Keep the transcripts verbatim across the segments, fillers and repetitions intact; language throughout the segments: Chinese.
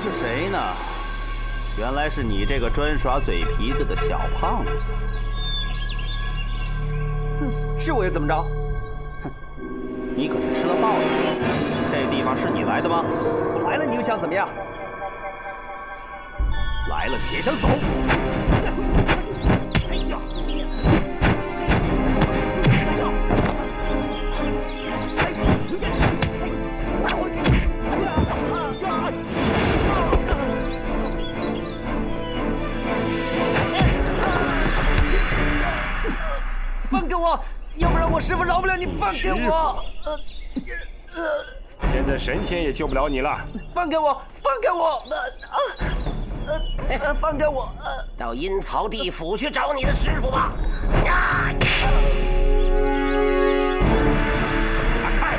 刚是谁呢？原来是你这个专耍嘴皮子的小胖子。哼，是我又怎么着？哼，你可是吃了豹子。这地方是你来的吗？我来了，你又想怎么样？来了，别想走。 放给我，要不然我师傅饶不了你！放给我！呃呃，现在神仙也救不了你了。放给我！放给我！呃呃呃，放给我！呃，到阴曹地府去找你的师傅吧！啊！闪开！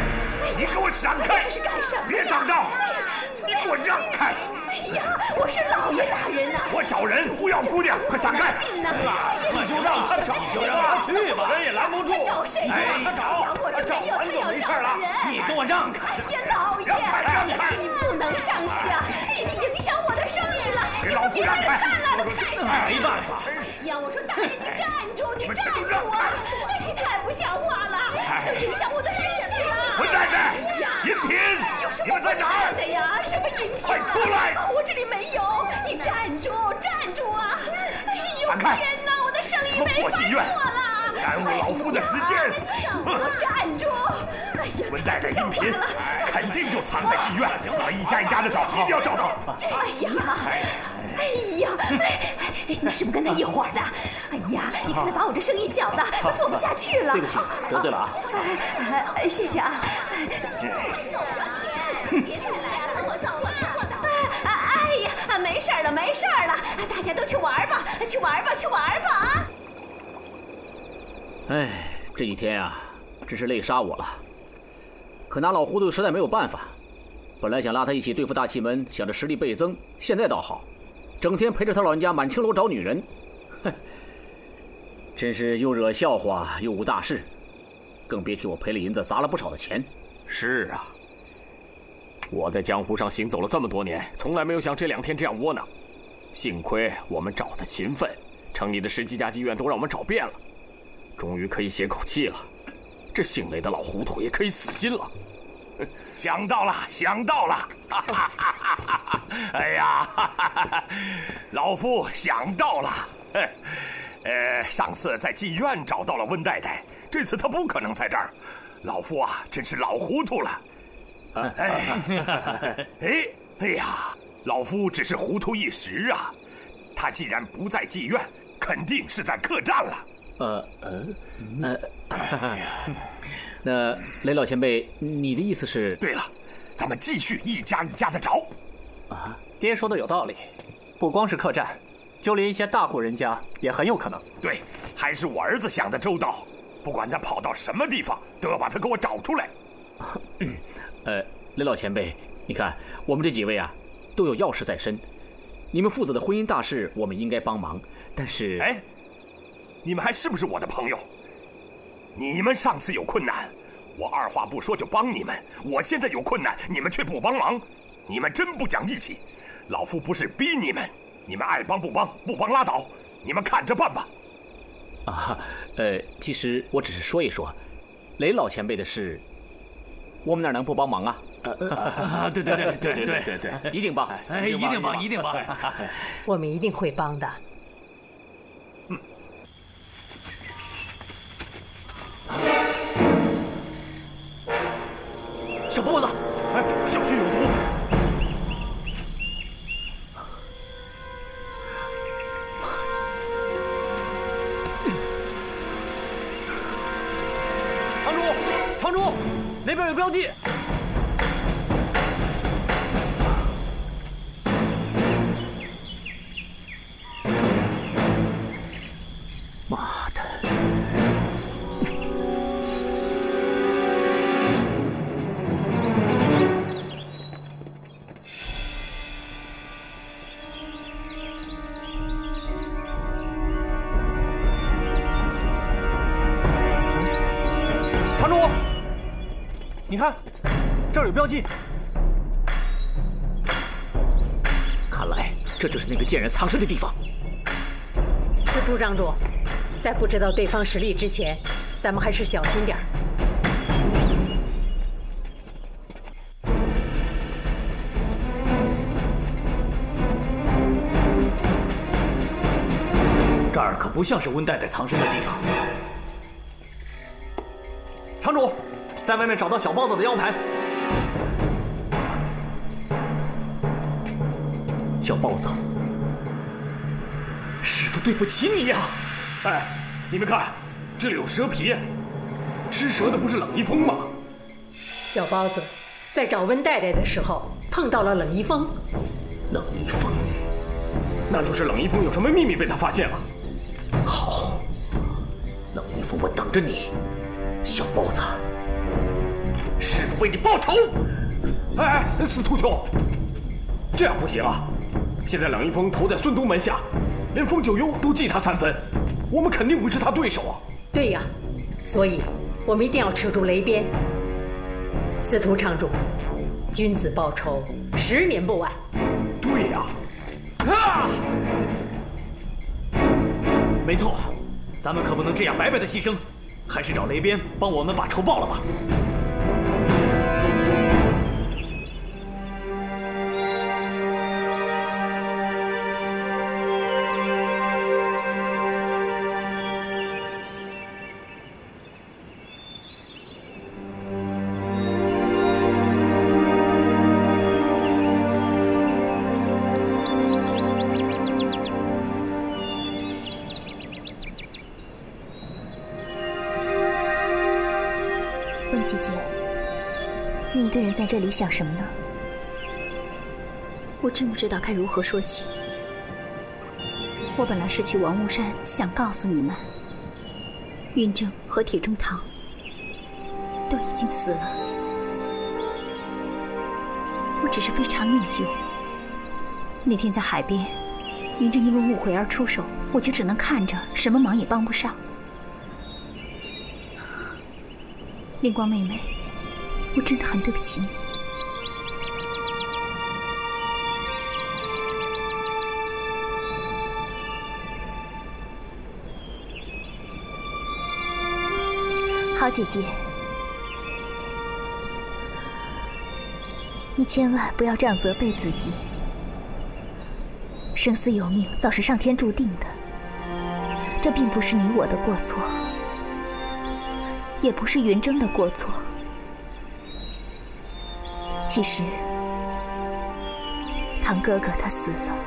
你给我闪开！这是干什么？别挡道！你给我让开！哎呀，我是老爷大人呐！我找人，不要姑娘，快闪开！你就让他找，就让他去吧，人也拦不住。找谁呀？他找，他找完就没事了。你给我让开！哎呀，老爷，让开！你不能上去啊！你影响我的生意了！你们别在这看了，都看什么？没办法，真是。哎呀，我说大人，你站住！你站住啊！你太不像话了，都影响我的生意了！混蛋蛋，饮品，你们在哪儿？对呀，什么饮品？快出来！ 我这里没有，你站住，站住啊！哎呦，天哪，我的生意没法做了，耽误老夫的时间。我站住！哎呀，混蛋的饮品肯定就藏在妓院，我一家一家的找，一定要找到。哎呀！ 哎呀，你是不是跟他一伙的？哎呀，你看他把我这生意搅的，我做不下去了。对不起，得罪了啊！谢谢啊！走了，别再来了，我走了。哎呀，没事了，没事了，大家都去玩吧，去玩吧，去玩吧啊！哎，这几天啊，真是累杀我了。可拿老糊涂实在没有办法。本来想拉他一起对付大气门，想着实力倍增，现在倒好。 整天陪着他老人家满青楼找女人，哼，真是又惹笑话又无大事，更别提我赔了银子砸了不少的钱。是啊，我在江湖上行走了这么多年，从来没有像这两天这样窝囊。幸亏我们找的勤奋，城里的十几家妓院都让我们找遍了，终于可以歇口气了。这姓雷的老糊涂也可以死心了。 想到了，想到了！哈哈哈哈哎呀，哈哈老夫想到了。呃，上次在妓院找到了温太太，这次她不可能在这儿。老夫啊，真是老糊涂了。哎，哎，哎呀，老夫只是糊涂一时啊。她既然不在妓院，肯定是在客栈了。呃呃呃。哎呀 那雷老前辈，你的意思是？对了，咱们继续一家一家的找。啊，爹说的有道理，不光是客栈，就连一些大户人家也很有可能。对，还是我儿子想的周到，不管他跑到什么地方，都要把他给我找出来。嗯、呃，雷老前辈，你看我们这几位啊，都有要事在身，你们父子的婚姻大事，我们应该帮忙。但是，哎，你们还是不是我的朋友？ 你们上次有困难，我二话不说就帮你们。我现在有困难，你们却不帮忙，你们真不讲义气。老夫不是逼你们，你们爱帮不帮，不帮拉倒，你们看着办吧。啊，呃，其实我只是说一说，雷老前辈的事，我们哪能不帮忙啊？啊，对对对对对对对对，一定帮，哎，一定帮，一定帮，我们一定会帮的。嗯。 小步子，哎，小心有毒！堂主，堂主，那边有标记。 你看，这儿有标记。这就是那个贱人藏身的地方。司徒张主，在不知道对方实力之前，咱们还是小心点儿。这儿可不像是温代代藏身的地方。堂主，在外面找到小包子的腰牌。 小豹子，师傅对不起你呀！哎，你们看，这里有蛇皮，吃蛇的不是冷一风吗？小豹子在找温代代的时候碰到了冷一风。冷一风，那就是冷一风有什么秘密被他发现了。好，冷一风，我等着你，小豹子，师傅为你报仇。哎哎，司徒兄，这样不行啊！ 现在冷一峰投在孙都门下，连风九幽都记他三分，我们肯定不是他对手啊！对呀、啊，所以我们一定要扯住雷鞭。司徒场主，君子报仇，十年不晚。对呀、啊，啊！没错，咱们可不能这样白白的牺牲，还是找雷鞭帮我们把仇报了吧。 在这里想什么呢？我真不知道该如何说起。我本来是去王屋山想告诉你们，云峥和铁中堂都已经死了。我只是非常内疚。那天在海边，云峥因为误会而出手，我就只能看着，什么忙也帮不上。灵光妹妹。 我真的很对不起你。好姐姐，你千万不要这样责备自己。生死有命，早是上天注定的，这并不是你我的过错，也不是云峥的过错。 其实，堂哥哥他死了，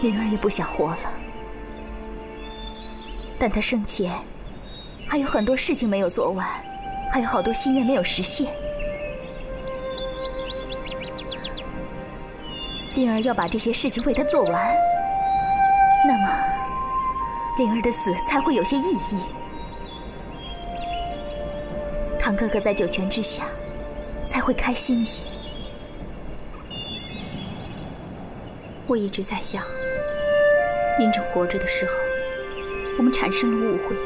灵儿也不想活了。但他生前还有很多事情没有做完，还有好多心愿没有实现。灵儿要把这些事情为他做完，那么灵儿的死才会有些意义。堂哥哥在九泉之下。 才会开心些。我一直在想，林正活着的时候，我们产生了误会，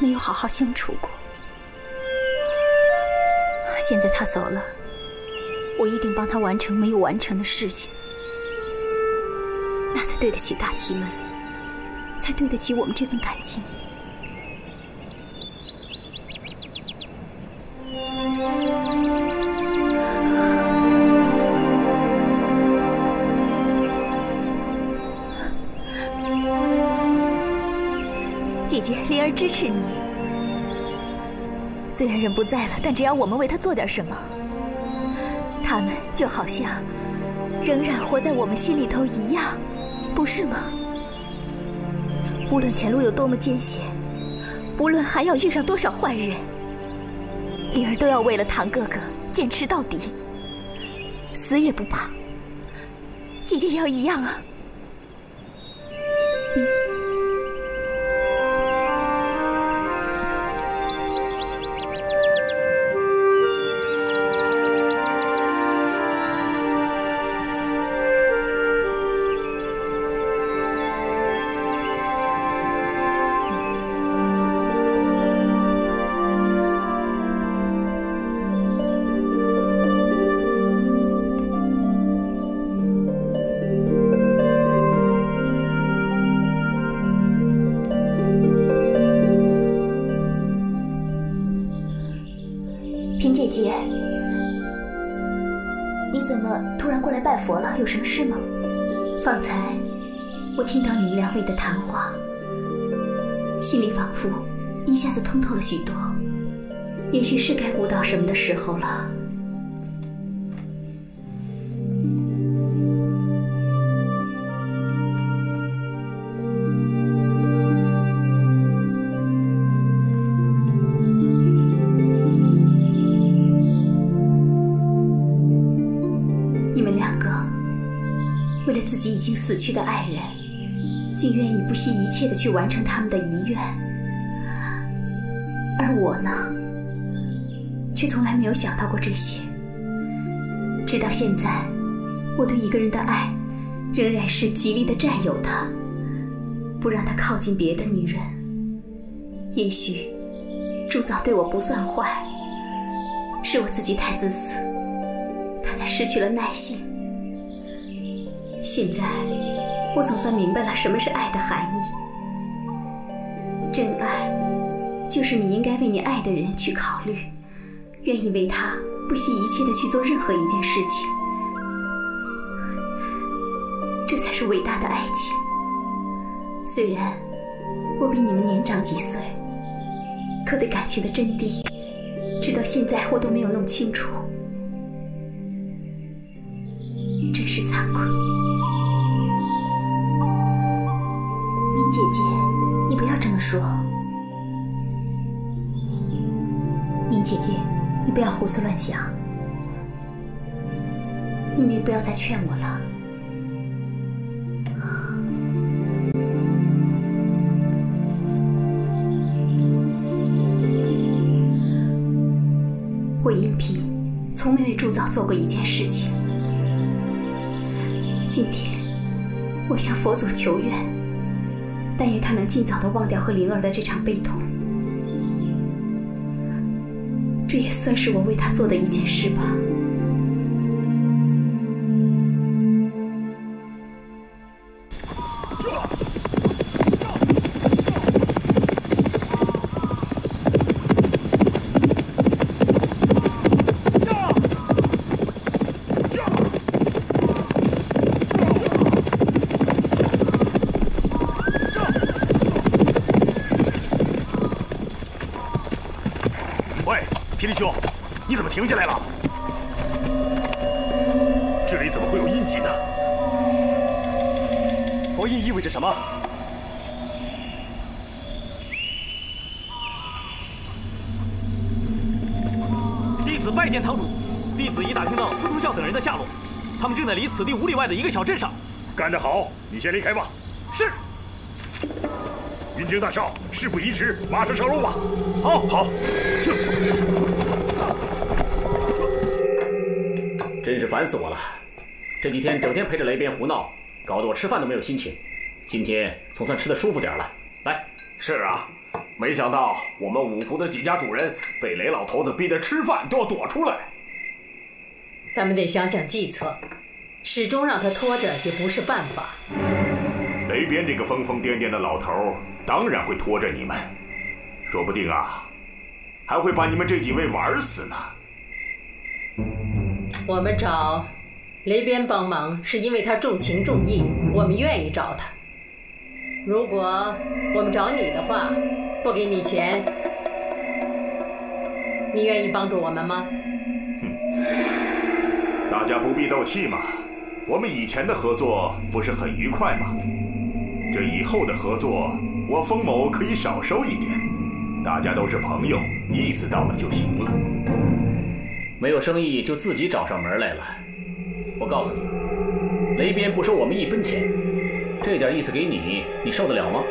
没有好好相处过。现在他走了，我一定帮他完成没有完成的事情，那才对得起大齐门，才对得起我们这份感情。 支持你。虽然人不在了，但只要我们为他做点什么，他们就好像仍然活在我们心里头一样，不是吗？无论前路有多么艰险，无论还要遇上多少坏人，灵儿都要为了堂哥哥坚持到底，死也不怕。姐姐也要一样啊。佛了，有什么事吗？方才我听到你们两位的谈话，心里仿佛一下子通透了许多。也许是该舞蹈什么的时候了。 自己已经死去的爱人，竟愿意不惜一切的去完成他们的遗愿，而我呢，却从来没有想到过这些。直到现在，我对一个人的爱，仍然是极力的占有他，不让他靠近别的女人。也许，铸造对我不算坏，是我自己太自私，他才失去了耐性。 现在，我总算明白了什么是爱的含义。真爱，就是你应该为你爱的人去考虑，愿意为他不惜一切的去做任何一件事情，这才是伟大的爱情。虽然我比你们年长几岁，可对感情的真谛，直到现在我都没有弄清楚，真是惭愧。 姐姐，你不要这么说。宁姐姐，你不要胡思乱想。你们也不要再劝我了。我殷平从没为铸造做过一件事情。今天，我向佛祖求愿。 但愿他能尽早的忘掉和灵儿的这场悲痛，这也算是我为他做的一件事吧。霹雳兄，你怎么停下来了？这里怎么会有印记呢？佛印意味着什么？弟子拜见堂主。弟子已打听到司徒教等人的下落，他们正在离此地五里外的一个小镇上。干得好！你先离开吧。是。云京大少，事不宜迟，马上上路吧。好，好。 真是烦死我了！这几天整天陪着雷边胡闹，搞得我吃饭都没有心情。今天总算吃的舒服点了。来，是啊，没想到我们五福的几家主人被雷老头子逼得吃饭都要躲出来。咱们得想想计策，始终让他拖着也不是办法。雷边这个疯疯癫癫的老头，当然会拖着你们，说不定啊，还会把你们这几位玩死呢。 我们找雷边帮忙，是因为他重情重义，我们愿意找他。如果我们找你的话，不给你钱，你愿意帮助我们吗？哼，大家不必斗气嘛。我们以前的合作不是很愉快吗？这以后的合作，我封某可以少收一点。大家都是朋友，意思到了就行了。 没有生意就自己找上门来了。我告诉你，雷边不收我们一分钱，这点意思给你，你受得了吗？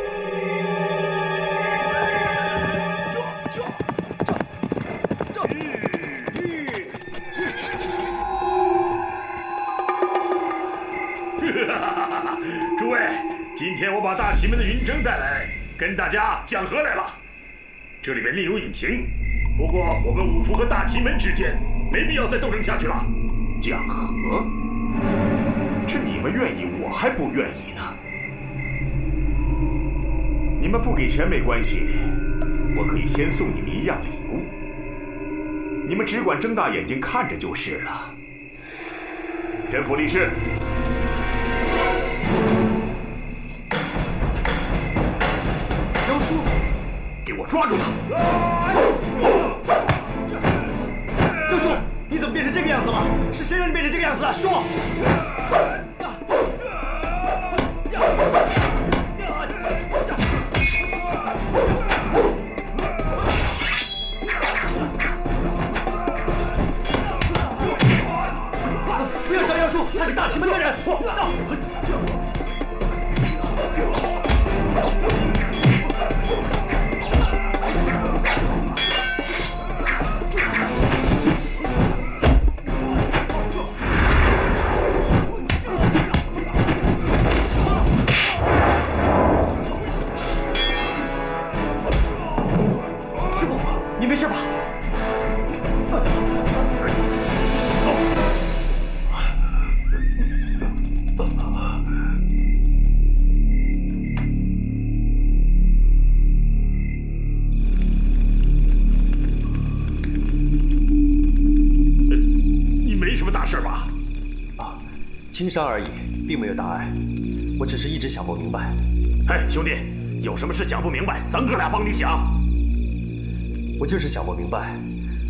诸位，今天我把大奇门的云筝带来，跟大家讲和来了。这里面另有隐情，不过我们五福和大奇门之间。 没必要再斗争下去了。讲和，这你们愿意，我还不愿意呢。你们不给钱没关系，我可以先送你们一样礼物。你们只管睁大眼睛看着就是了。天赋力士。 给我抓住他！妖叔，你怎么变成这个样子了？是谁让你变成这个样子的？说！不要杀妖叔，他是大秦门的人！我。 轻伤而已，并没有大碍。我只是一直想不明白。嘿，兄弟，有什么事想不明白，咱哥俩帮你想。我就是想不明白，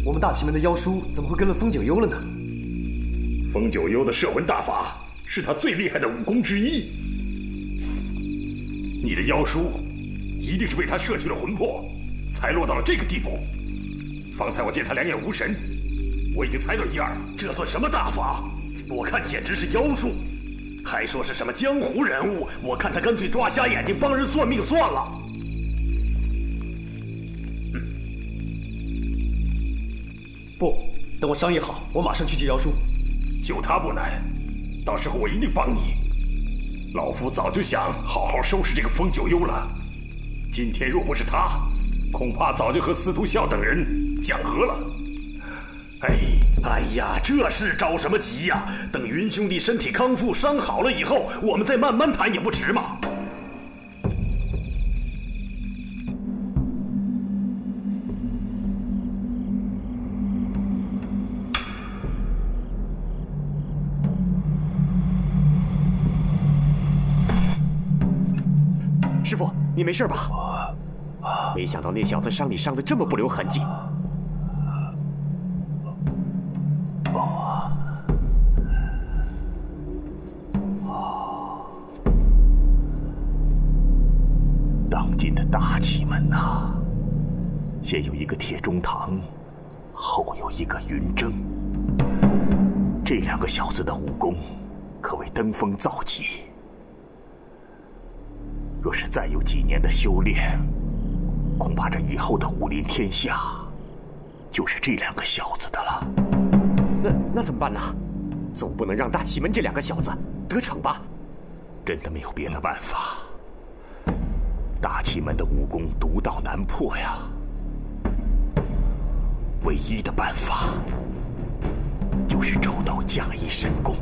我们大秦门的妖叔怎么会跟了风九幽了呢？风九幽的摄魂大法是他最厉害的武功之一。你的妖叔一定是被他摄去了魂魄，才落到了这个地步。方才我见他两眼无神，我已经猜到一二。这算什么大法？ 我看简直是妖术，还说是什么江湖人物，我看他干脆抓瞎眼睛帮人算命算了。嗯、不，等我商议好，我马上去接妖叔。救他不难，到时候我一定帮你。老夫早就想好好收拾这个风九幽了，今天若不是他，恐怕早就和司徒笑等人讲和了。哎。 哎呀，这是着什么急呀、啊？等云兄弟身体康复、伤好了以后，我们再慢慢谈也不迟嘛。师傅，你没事吧？没想到那小子伤你伤得这么不留痕迹。 大奇门呐、啊，先有一个铁中堂，后有一个云峥，这两个小子的武功可谓登峰造极。若是再有几年的修炼，恐怕这以后的武林天下，就是这两个小子的了。那那怎么办呢？总不能让大奇门这两个小子得逞吧？真的没有别的办法。 大奇门的武功独到难破呀，唯一的办法就是找到假一神功。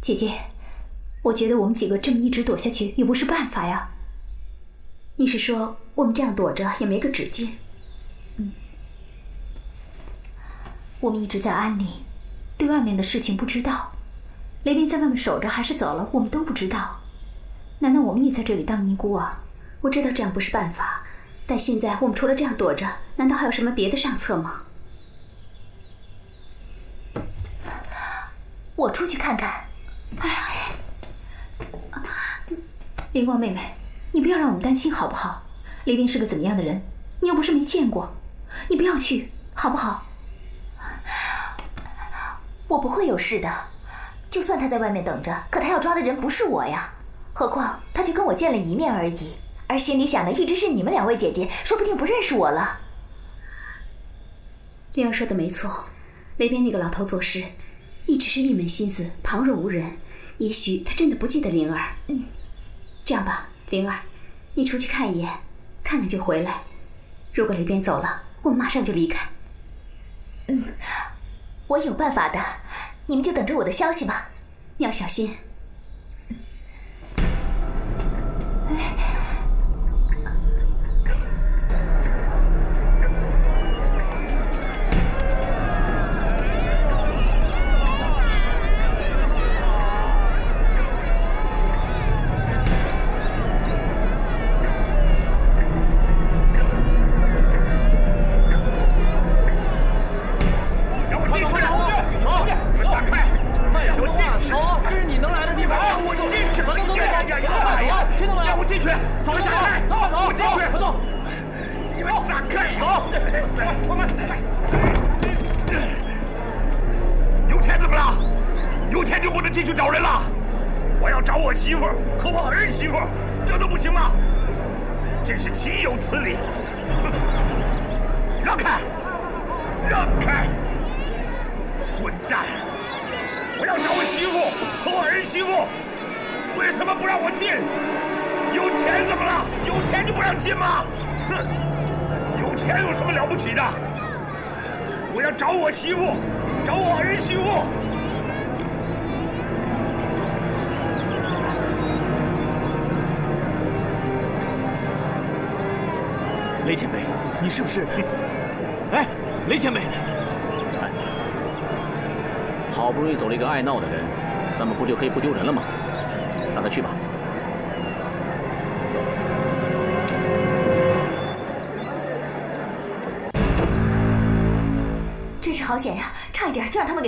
姐姐。 我觉得我们几个这么一直躲下去也不是办法呀。你是说我们这样躲着也没个止境？嗯，我们一直在安里，对外面的事情不知道。雷鸣在外面守着还是走了，我们都不知道。难道我们也在这里当尼姑啊？我知道这样不是办法，但现在我们除了这样躲着，难道还有什么别的上策吗？我出去看看。哎呀！ 灵光妹妹，你不要让我们担心好不好？雷鸣是个怎么样的人，你又不是没见过，你不要去好不好？我不会有事的，就算他在外面等着，可他要抓的人不是我呀。何况他就跟我见了一面而已，而心里想的一直是你们两位姐姐，说不定不认识我了。灵儿说的没错，雷鸣那个老头做事，一直是一门心思，旁若无人。也许他真的不记得灵儿。嗯。 这样吧，灵儿，你出去看一眼，看看就回来。如果雷边走了，我们马上就离开。嗯，我有办法的，你们就等着我的消息吧，要小心。哎。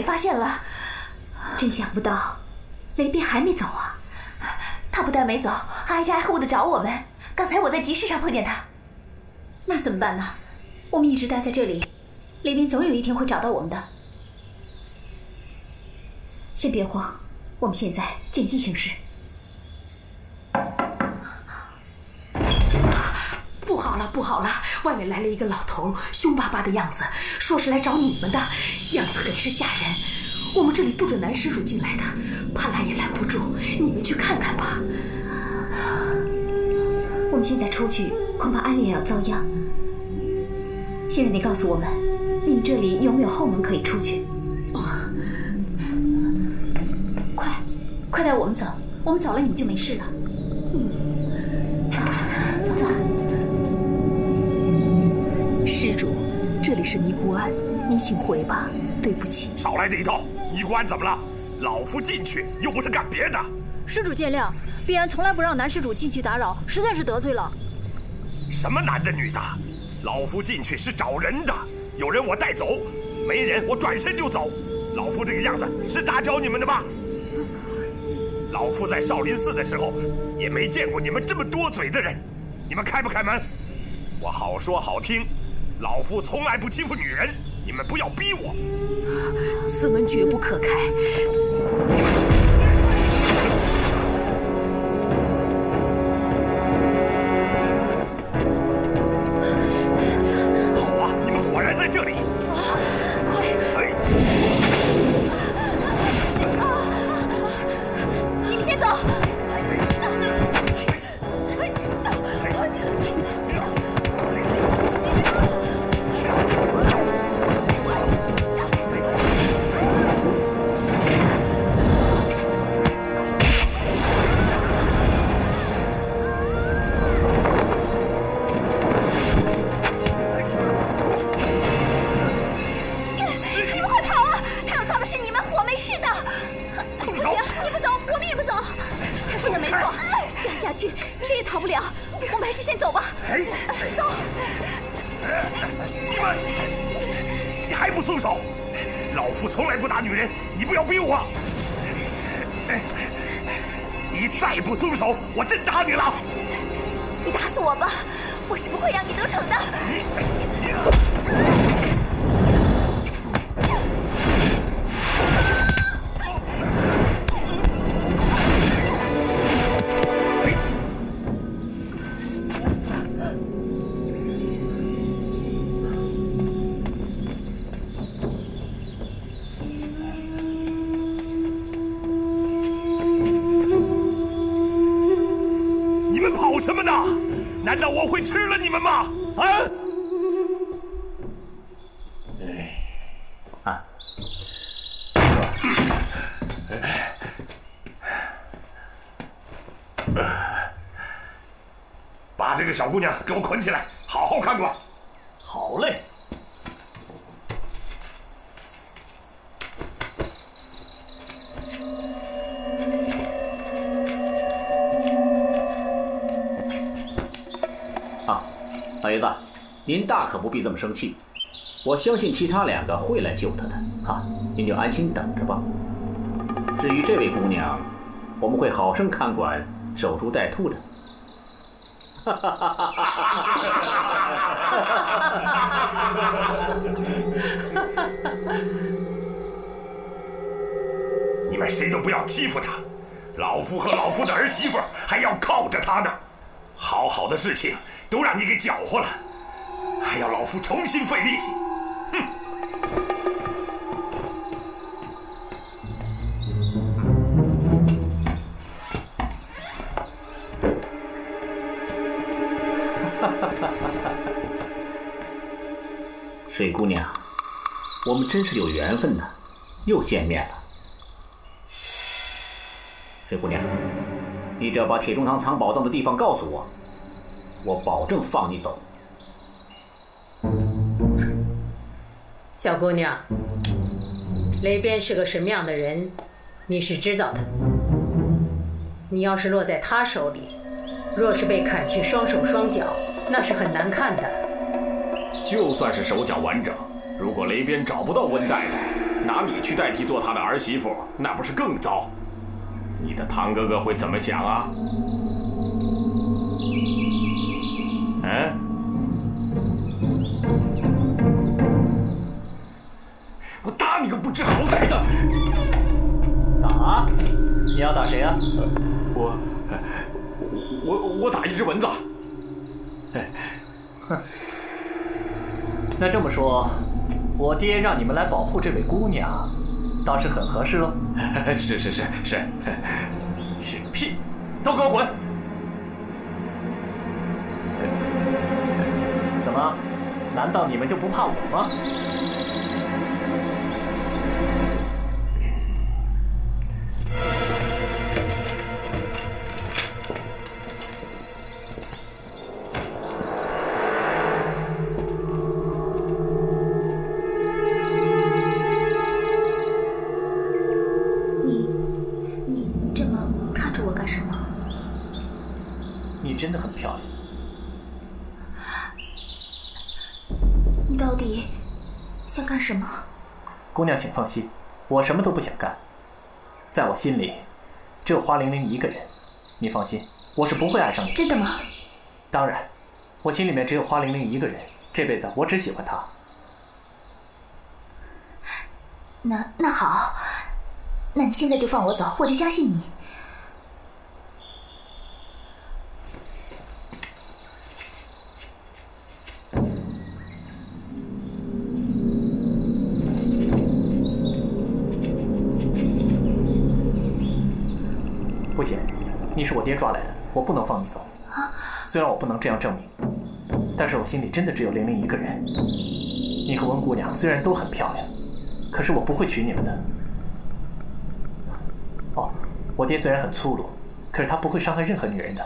发现了，真想不到，雷斌还没走啊！他不但没走，还挨家挨户的找我们。刚才我在集市上碰见他，那怎么办呢？我们一直待在这里，雷斌总有一天会找到我们的。先别慌，我们现在见机行事。不好了，不好了！外面来了一个老头，凶巴巴的样子，说是来找你们的。 样子很是吓人，我们这里不准男施主进来的，怕拦也拦不住。你们去看看吧。我们现在出去，恐怕安利也要遭殃。现在你告诉我们，你这里有没有后门可以出去？哦、快，快带我们走，我们走了你们就没事了。嗯，走走。施主，这里是尼姑庵。 你请回吧，对不起。少来这一套！尼姑庵怎么了？老夫进去又不是干别的。施主见谅，碧安从来不让男施主进去打扰，实在是得罪了。什么男的女的？老夫进去是找人的，有人我带走，没人我转身就走。老夫这个样子是打搅你们的吧？老夫在少林寺的时候也没见过你们这么多嘴的人，你们开不开门？我好说好听，老夫从来不欺负女人。 你们不要逼我！此门绝不可开。好啊，你们果然在这里！啊，快！哎，啊你们先走。把这个小姑娘给我捆起来，好好看管。好嘞。 老爷子，您大可不必这么生气，我相信其他两个会来救她的，哈、啊，您就安心等着吧。至于这位姑娘，我们会好生看管，守株待兔的。哈哈哈哈哈哈！你们谁都不要欺负她，老夫和老夫的儿媳妇还要靠着她呢。 好好的事情都让你给搅和了，还要老夫重新费力气，哼！哈哈哈哈！水姑娘，我们真是有缘分呢，又见面了。水姑娘。 你只要把铁中堂藏宝藏的地方告诉我，我保证放你走。小姑娘，雷边是个什么样的人，你是知道的。你要是落在他手里，若是被砍去双手双脚，那是很难看的。就算是手脚完整，如果雷边找不到温太太，拿你去代替做他的儿媳妇，那不是更糟？ 你的堂哥哥会怎么想啊？嗯，我打你个不知好歹的！打？你要打谁啊？我，我我打一只蚊子。哼，那这么说，我爹让你们来保护这位姑娘。 倒是很合适喽。是是是是是个屁！都给我滚！怎么？难道你们就不怕我吗？姑娘，请放心，我什么都不想干，在我心里，只有花玲玲一个人。你放心，我是不会爱上你。真的吗？当然，我心里面只有花玲玲一个人，这辈子我只喜欢她。那那好，那你现在就放我走，我就相信你。你是我爹抓来的，我不能放你走。虽然我不能这样证明，但是我心里真的只有玲玲一个人。你和温姑娘虽然都很漂亮，可是我不会娶你们的。哦，我爹虽然很粗鲁，可是他不会伤害任何女人的。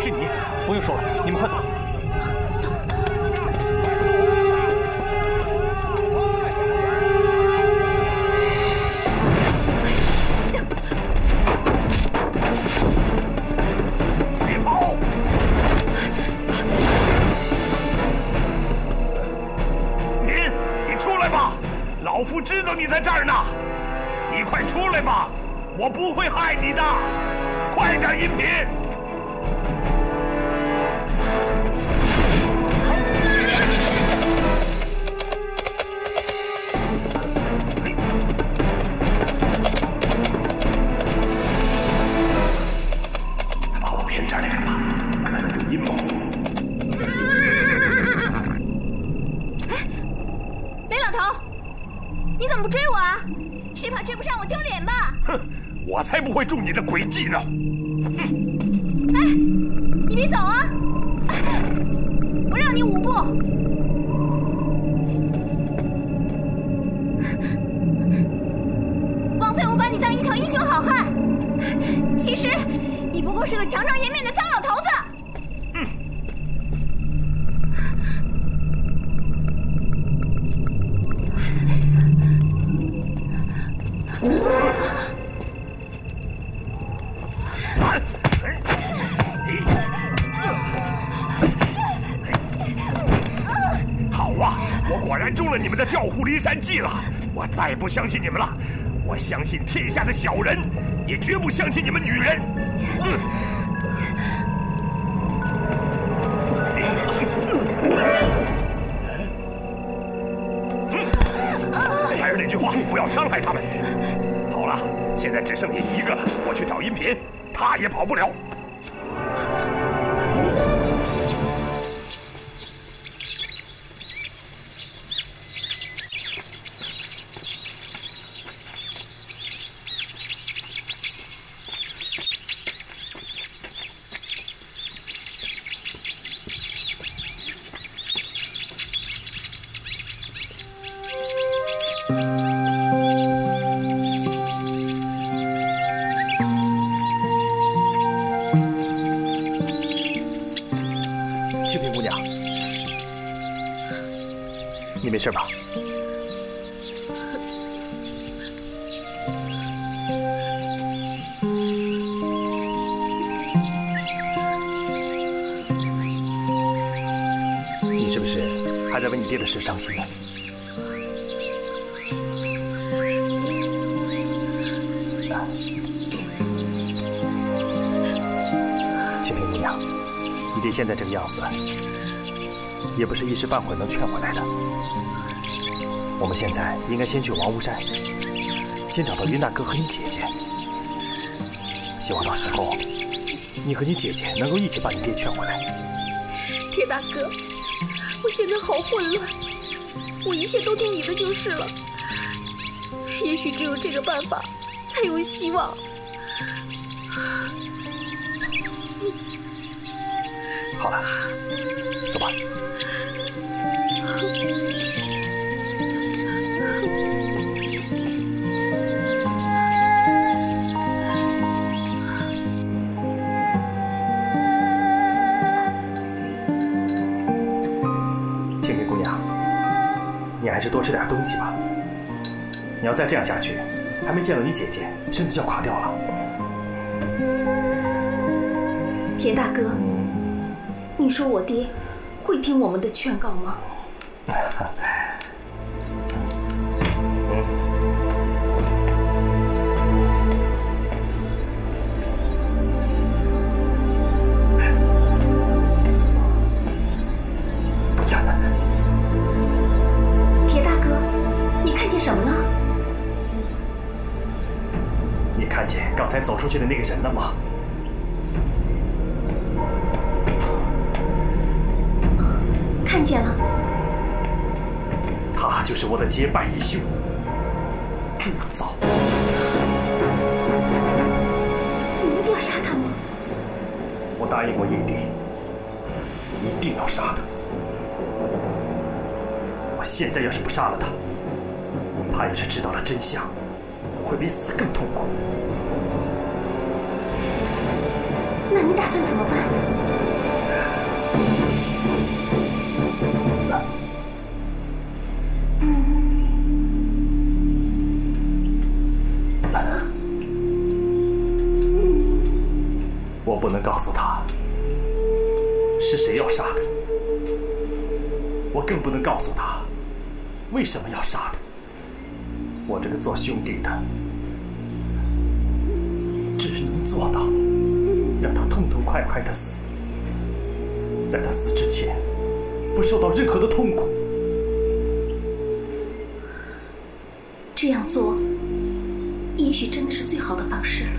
是你，不用说了，你们快走，走。老夫知道你在这儿呢，你快出来吧，我不会害你的，快点，银嫔。 我才不会中你的诡计呢！哎，你别走啊！我让你五步。枉费我把你当一条英雄好汉，其实你不过是个强装颜面的脏老头子。嗯。 你们的调虎离山计了，我再不相信你们了。我相信天下的小人，也绝不相信你们女人。嗯。 清平姑娘，你没事吧？你是不是还在为你爹的事伤心呢？ 你爹现在这个样子，也不是一时半会能劝回来的。我们现在应该先去王屋山，先找到云大哥和你姐姐。希望到时候，你和你姐姐能够一起把你爹劝回来。铁大哥，我现在好混乱，我一切都听你的就是了。也许只有这个办法，才有希望。 好了，走吧。清平姑娘，你还是多吃点东西吧。你要再这样下去，还没见到你姐姐，身子就要垮掉了。田大哥。 你说我爹会听我们的劝告吗？铁大哥，你看见什么了？你看见刚才走出去的那个人了吗？ 看见了，他就是我的结拜义兄朱藻。你一定要杀他吗？我答应过叶帝，一定要杀他。我现在要是不杀了他，他要是知道了真相，会比死更痛苦。那你打算怎么办？ 我不能告诉他是谁要杀他，我更不能告诉他为什么要杀他。我这个做兄弟的，只能做到让他痛痛快快的死，在他死之前不受到任何的痛苦。这样做，也许真的是最好的方式了。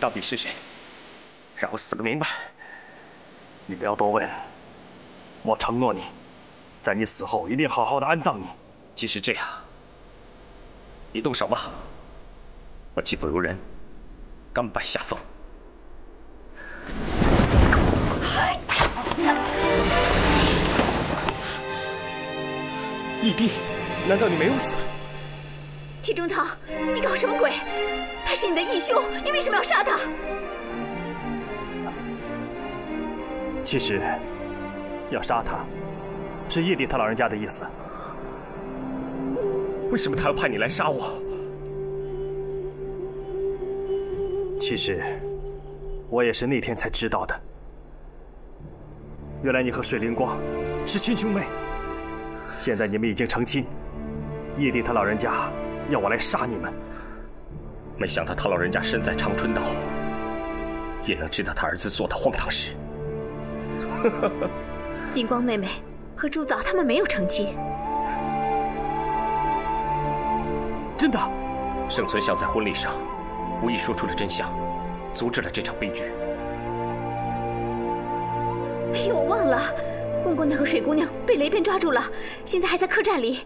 到底是谁？让我死个明白！你不要多问，我承诺你，在你死后一定好好的安葬你。即使这样，你动手吧！我技不如人，甘拜下风。 义帝，难道你没有死？铁中堂，你搞什么鬼？他是你的义兄，你为什么要杀他？其实，要杀他，是义帝他老人家的意思。为什么他要派你来杀我？其实，我也是那天才知道的。原来你和水灵光是亲兄妹。 现在你们已经成亲，义帝他老人家要我来杀你们。没想到他老人家身在长春岛，也能知道他儿子做的荒唐事。灵光妹妹和朱早他们没有成亲，真的。盛存孝在婚礼上无意说出了真相，阻止了这场悲剧。哎呦，我忘了。 孟姑娘和水姑娘被雷变抓住了，现在还在客栈里。